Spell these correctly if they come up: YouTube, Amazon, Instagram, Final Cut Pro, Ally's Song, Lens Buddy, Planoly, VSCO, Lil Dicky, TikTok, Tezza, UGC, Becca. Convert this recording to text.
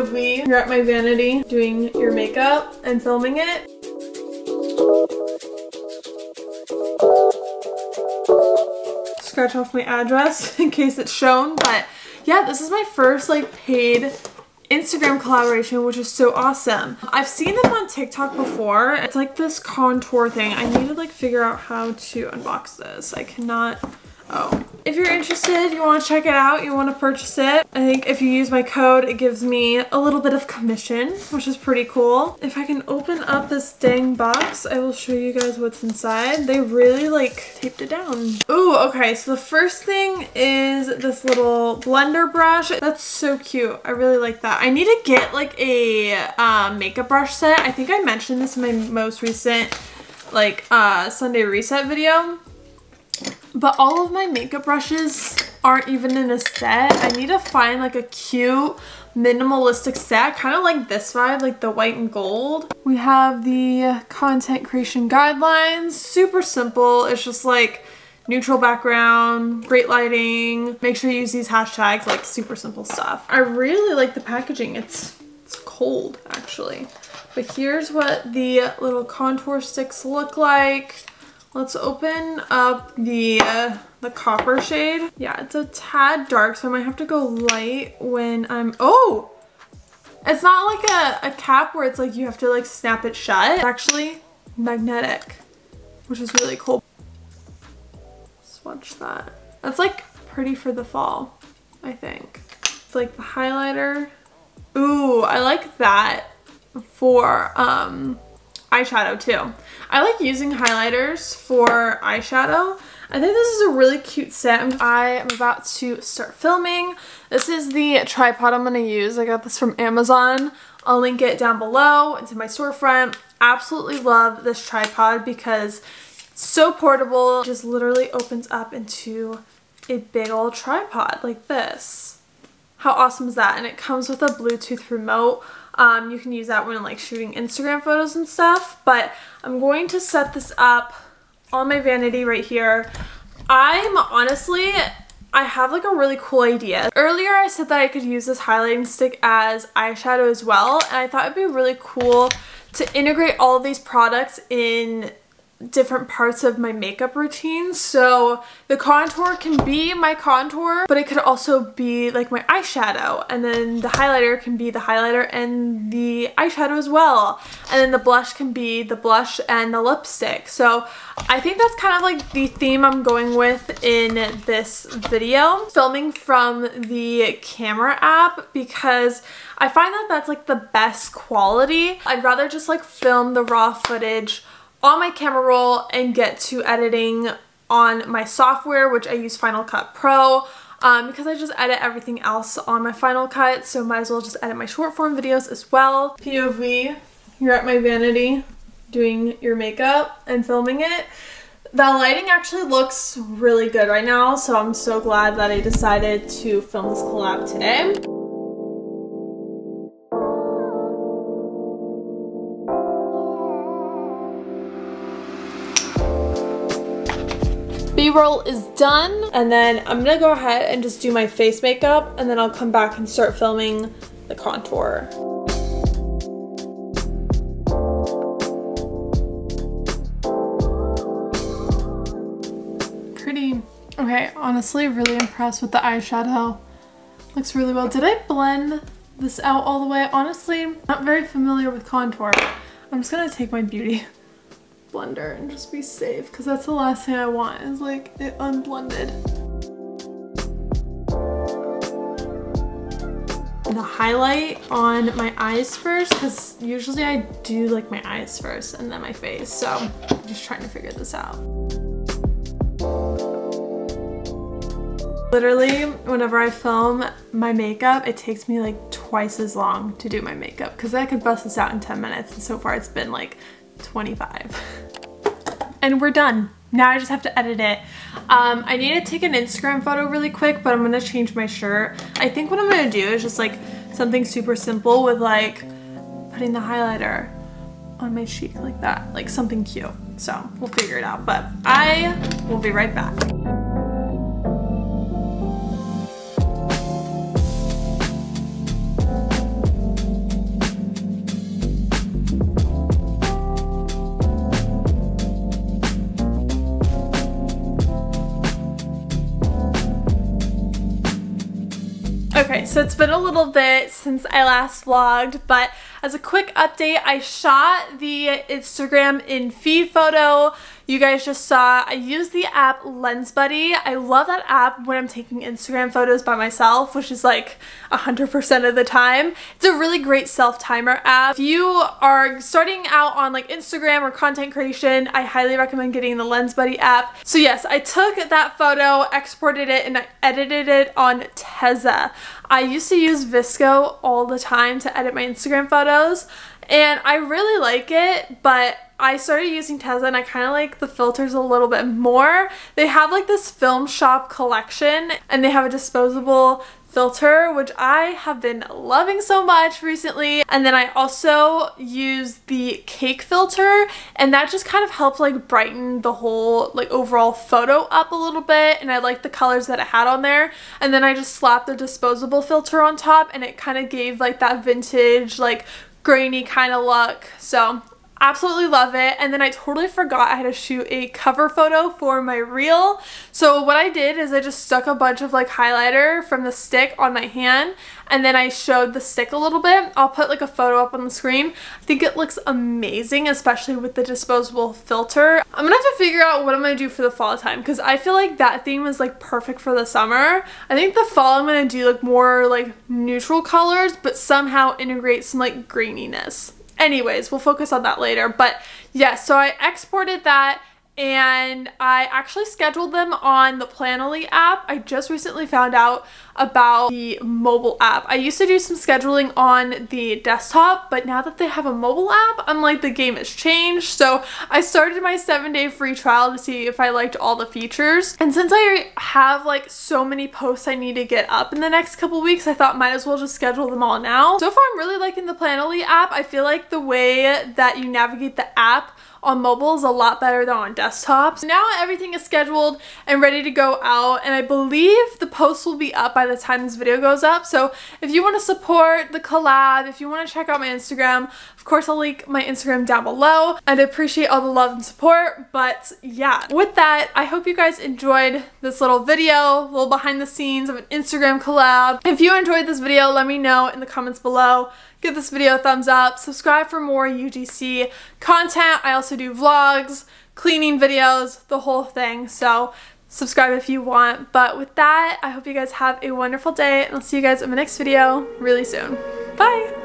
of me here at my vanity doing your makeup and filming it. Scratch off my address in case it's shown, but yeah, this is my first like paid Instagram collaboration, which is so awesome. I've seen them on TikTok before. It's like this contour thing. I need to like figure out how to unbox this. I cannot. Oh. If you're interested, you want to check it out, you want to purchase it, I think if you use my code, it gives me a little bit of commission, which is pretty cool. If I can open up this dang box, I will show you guys what's inside. They really like taped it down. Ooh, okay, so the first thing is this little blender brush. That's so cute. I really like that. I need to get like a makeup brush set. I think I mentioned this in my most recent like Sunday reset video. But all of my makeup brushes aren't even in a set. I need to find like a cute minimalistic set, kind of like this vibe, like the white and gold. We have the content creation guidelines, super simple. It's just like neutral background, great lighting. Make sure you use these hashtags, like super simple stuff. I really like the packaging. It's cold actually. But here's what the little contour sticks look like. Let's open up the copper shade. Yeah, it's a tad dark, so I might have to go light when I'm... Oh! It's not like a cap where it's like you have to like snap it shut. It's actually magnetic, which is really cool. Swatch that. That's like pretty for the fall, I think. It's like the highlighter. Ooh, I like that for... eyeshadow too. I like using highlighters for eyeshadow. I think this is a really cute set. I am about to start filming. This is the tripod I'm going to use. I got this from Amazon. I'll link it down below. It's in my storefront. Absolutely love this tripod because it's so portable. It just literally opens up into a big old tripod like this. How awesome is that? And it comes with a Bluetooth remote. You can use that when like shooting Instagram photos and stuff, but I'm going to set this up on my vanity right here. I have like a really cool idea. Earlier I said that I could use this highlighting stick as eyeshadow as well, and I thought it'd be really cool to integrate all of these products in different parts of my makeup routine. So the contour can be my contour, but it could also be like my eyeshadow, and then the highlighter can be the highlighter and the eyeshadow as well, and then the blush can be the blush and the lipstick. So I think that's kind of like the theme I'm going with in this video, filming from the camera app, because I find that that's like the best quality. I'd rather just like film the raw footage on my camera roll and get to editing on my software, which I use Final Cut Pro, because I just edit everything else on my Final Cut, so might as well just edit my short form videos as well. POV, you're at my vanity doing your makeup and filming it. The lighting actually looks really good right now, so I'm so glad that I decided to film this collab today. B-roll is done, and then I'm gonna go ahead and just do my face makeup, and then I'll come back and start filming the contour. Pretty. Okay, honestly really impressed with the eyeshadow. Looks really well. Did I blend this out all the way? Honestly, not very familiar with contour. I'm just gonna take my beauty blender and just be safe, because that's the last thing I want is like it unblended. The highlight on my eyes first, because usually I do like my eyes first and then my face, so I'm just trying to figure this out. Literally whenever I film my makeup, it takes me like twice as long to do my makeup, because I could bust this out in 10 minutes and so far it's been like 25. And we're done. Now I just have to edit it. I need to take an Instagram photo really quick, but I'm gonna change my shirt. I think what I'm gonna do is just like something super simple with like putting the highlighter on my cheek like that, like something cute. So we'll figure it out, but I will be right back. so it's been a little bit since I last vlogged, but as a quick update, I shot the Instagram in-feed photo. You guys just saw. I use the app Lens Buddy. I love that app when I'm taking Instagram photos by myself, which is like 100% of the time. It's a really great self-timer app. If you are starting out on like Instagram or content creation, I highly recommend getting the Lens Buddy app. So yes, I took that photo, exported it, and I edited it on Tezza. I used to use VSCO all the time to edit my Instagram photos, and I really like it, but I started using Tezza and I kind of like the filters a little bit more. They have like this film shop collection and they have a disposable filter, which I have been loving so much recently. And then I also use the cake filter, and that just kind of helped like brighten the whole like overall photo up a little bit, and I like the colors that it had on there. And then I just slapped the disposable filter on top and it kind of gave like that vintage like grainy kind of look. So absolutely love it. And then I totally forgot I had to shoot a cover photo for my reel. So what I did is I just stuck a bunch of like highlighter from the stick on my hand, and then I showed the stick a little bit. I'll put like a photo up on the screen. I think it looks amazing, especially with the disposable filter. I'm gonna have to figure out what I'm gonna do for the fall time, because I feel like that theme is like perfect for the summer. I think the fall I'm gonna do like more like neutral colors, but somehow integrate some like graininess. Anyways, we'll focus on that later. But yeah, so I exported that and I actually scheduled them on the Planoly app. I just recently found out about the mobile app. I used to do some scheduling on the desktop, but now that they have a mobile app, I'm like, the game has changed. So I started my 7-day free trial to see if I liked all the features. And since I have like so many posts I need to get up in the next couple weeks, I thought might as well just schedule them all now. So far, I'm really liking the Planoly app. I feel like the way that you navigate the app on mobile is a lot better than on desktops. Now everything is scheduled and ready to go out, and I believe the posts will be up by the time this video goes up. So if you want to support the collab, if you want to check out my Instagram, of course I'll link my Instagram down below. I'd appreciate all the love and support. But yeah, with that, I hope you guys enjoyed this little video, little behind the scenes of an Instagram collab. If you enjoyed this video, let me know in the comments below. Give this video a thumbs up, subscribe for more UGC content. I also do vlogs, cleaning videos, the whole thing. So subscribe if you want. But with that, I hope you guys have a wonderful day, and I'll see you guys in my next video really soon. Bye!